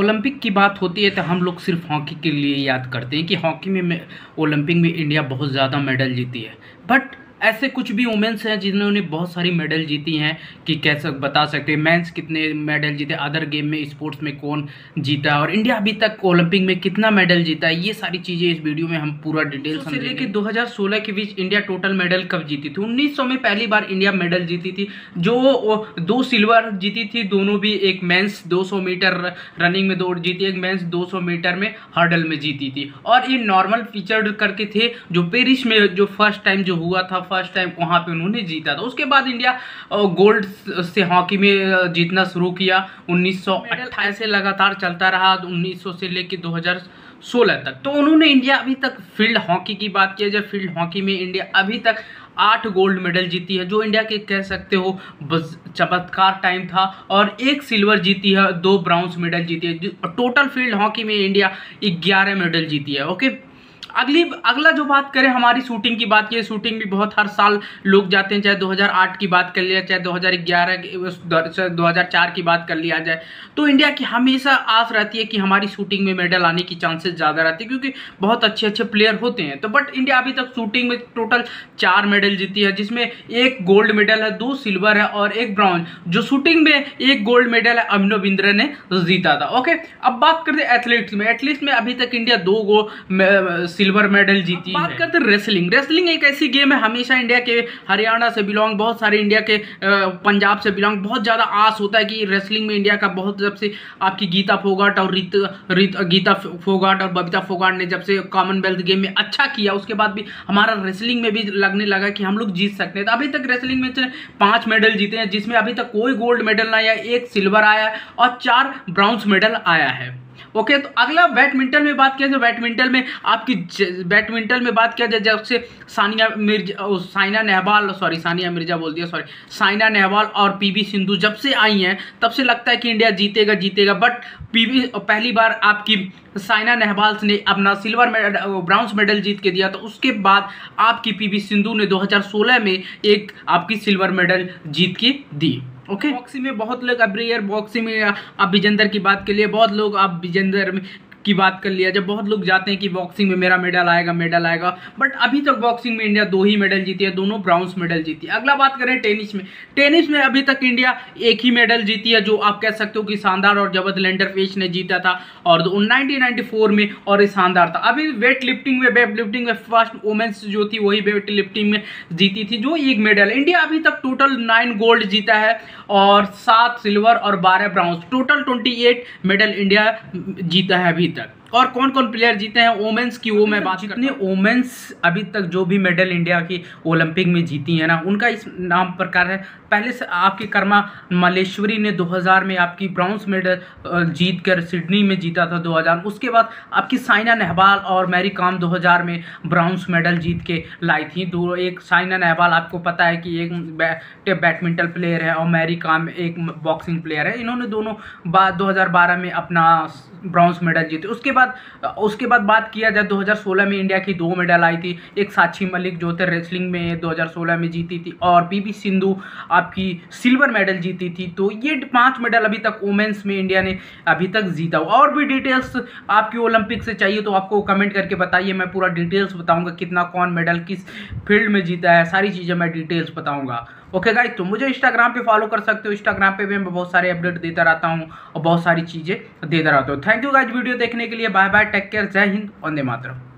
Olympic की बात होती है तो हम लोग सिर्फ हॉकी के लिए याद करते हैं कि हॉकी में ओलंपिक में इंडिया बहुत ज़्यादा मेडल जीती है, बट ऐसे कुछ भी वुमेंस हैं जिन्होंने बहुत सारी मेडल जीती हैं कि कैसे बता सकते हैं, मेंस कितने मेडल जीते, अदर गेम में स्पोर्ट्स में कौन जीता और इंडिया अभी तक ओलंपिक में कितना मेडल जीता है, ये सारी चीज़ें इस वीडियो में हम पूरा डिटेल समझेंगे। लेकिन 2016 के बीच इंडिया टोटल मेडल कब जीती थी? 1900 में पहली बार इंडिया मेडल जीती थी, जो 2 सिल्वर जीती थी, दोनों भी एक मेंस 200 मीटर रनिंग में दौड़ जीती, एक मेंस 200 मीटर में हर्डल में जीती थी। और ये नॉर्मल फीचर्ड करके थे जो पेरिस में जो फर्स्ट टाइम जो हुआ था, फर्स्ट टाइम वहां पे उन्होंने जीता था। उसके बाद इंडिया गोल्ड से हॉकी में जीतना शुरू किया 1928 से लगातार चलता रहा 1900 से लेके 2016 तक। तो उन्होंने इंडिया अभी तक फील्ड हॉकी की बात की जब फील्ड हॉकी में इंडिया अभी तक 8 गोल्ड मेडल जीती है, जो इंडिया के कह सकते हो बस चमत्कार टाइम था, और 1 सिल्वर जीती है, 2 ब्राउन्ज मेडल जीती है। टोटल फील्ड हॉकी में इंडिया 11 मेडल जीती है। ओके, अगला जो बात करें हमारी शूटिंग की बात की, शूटिंग भी बहुत हर साल लोग जाते हैं, चाहे 2008 की बात कर लिया, चाहे 2011 2004 की बात कर लिया जाए, तो इंडिया की हमेशा आस रहती है कि हमारी शूटिंग में मेडल आने की चांसेस ज़्यादा रहती है क्योंकि बहुत अच्छे अच्छे प्लेयर होते हैं। तो बट इंडिया अभी तक शूटिंग में टोटल 4 मेडल जीती है, जिसमें 1 गोल्ड मेडल है, 2 सिल्वर है और 1 ब्रॉन्ज। जो शूटिंग में 1 गोल्ड मेडल है अभिनव बिंद्रा ने जीता था। ओके, अब बात करते हैं एथलीट्स में। एथलीट्स में अभी तक इंडिया 2 सिल्वर मेडल जीती। बात करते हैं रेसलिंग। रेसलिंग एक ऐसी गेम है, हमेशा इंडिया के हरियाणा से बिलोंग, बहुत सारे इंडिया के पंजाब से बिलोंग, बहुत ज़्यादा आस होता है कि रेसलिंग में इंडिया का बहुत, जब से आपकी गीता फोगाट और गीता फोगाट और बबीता फोगाट ने जब से कॉमनवेल्थ गेम में अच्छा किया, उसके बाद भी हमारा रेसलिंग में भी लगने लगा कि हम लोग जीत सकते हैं। तो अभी तक रेसलिंग में 5 मेडल जीते हैं, जिसमें अभी तक कोई गोल्ड मेडल ना आया, 1 सिल्वर आया और 4 ब्राउन्ज मेडल आया है। ओके, तो अगला बैडमिंटन में बात किया जाए, बैडमिंटन में बात किया जाए जब से साइना नेहवाल और पीवी सिंधु जब से आई हैं, तब से लगता है कि इंडिया जीतेगा। बट पहली बार आपकी साइना नेहवाल ने अपना ब्राउन्ज मेडल जीत के दिया, तो उसके बाद आपकी पीवी सिंधु ने 2016 में एक आपकी सिल्वर मेडल जीत के दी। ओके, बॉक्सिंग में बहुत लोग एवरी ईयर बॉक्सिंग में आप विजेंदर की बात के लिए बहुत लोग आप विजेंदर की बात कर लिया, जब बहुत लोग जाते हैं कि बॉक्सिंग में मेरा मेडल आएगा, बट अभी तक बॉक्सिंग में इंडिया 2 ही मेडल जीती है, दोनों ब्राउन्ज मेडल जीती है। अगला बात करें टेनिस में अभी तक इंडिया 1 ही मेडल जीती है, जो आप कह सकते हो कि शानदार और जबरदस्त लेंडर पेस ने जीता था और 1994 में, और ये शानदार था। अभी वेट लिफ्टिंग में फर्स्ट वुमेन्स जो थी वही वेट लिफ्टिंग में जीती थी, जो 1 मेडल। इंडिया अभी तक टोटल 9 गोल्ड जीता है और 7 सिल्वर और 12 ब्राउन्ज, टोटल 28 मेडल इंडिया जीता है अभी तक। और कौन कौन प्लेयर जीते हैं वोमेंस की, वो मैं बात करता हूं। वोमेंस अभी तक जो भी मेडल इंडिया की ओलंपिक में जीती है ना, उनका इस नाम प्रकार है। पहले से आपकी कर्मा मल्लेश्वरी ने 2000 में आपकी ब्राउन्ज मेडल जीतकर सिडनी में जीता था 2000। उसके बाद आपकी साइना नेहवाल और मैरी कॉम 2000 में ब्राउन्ज मेडल जीत के लाई थी। एक साइना नेहवाल आपको पता है कि एक बैडमिंटन प्लेयर है और मैरी कॉम एक बॉक्सिंग प्लेयर है, इन्होंने दोनों 2012 में अपना ब्राउन्ज मेडल जीते। उसके बाद बात किया जाए 2016 में इंडिया की 2 मेडल आई थी, एक साक्षी मलिक जो थे रेसलिंग में 2016 में जीती थी और पीवी सिंधु आपकी सिल्वर मेडल जीती थी। तो ये 5 मेडल अभी तक वुमेन्स में इंडिया ने अभी तक जीता। और भी डिटेल्स आपकी ओलंपिक से चाहिए तो आपको कमेंट करके बताइए, मैं पूरा डिटेल्स बताऊंगा कितना कौन मेडल किस फील्ड में जीता है, सारी चीज़ें मैं डिटेल्स बताऊँगा। ओके गाइस, तो मुझे इंस्टाग्राम पे फॉलो कर सकते हो, इंस्टाग्राम पे भी मैं बहुत सारे अपडेट देता रहता हूँ और बहुत सारी चीज़ें देता रहता हूँ। थैंक यू गाइस वीडियो देखने के लिए, बाय बाय, टेक केयर, जय हिंद, वंदे मातरम।